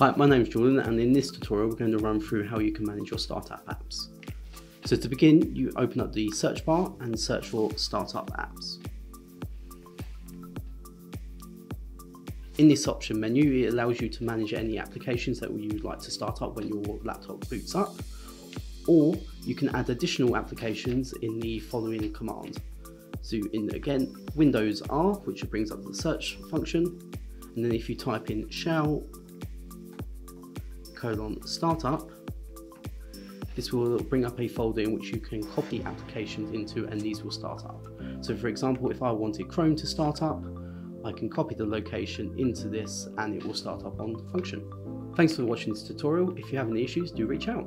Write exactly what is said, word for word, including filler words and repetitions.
Hi, my name is Jordan, and in this tutorial we're going to run through how you can manage your startup apps. So to begin, you open up the search bar and search for startup apps. In this option menu, it allows you to manage any applications that you would like to start up when your laptop boots up, or you can add additional applications in the following command. So in again, Windows R, which brings up the search function, and then if you type in shell colon startup, this will bring up a folder in which you can copy applications into, and these will start up. So for example, if I wanted Chrome to start up, I can copy the location into this and it will start up on function. Thanks for watching this tutorial. If you have any issues, do reach out.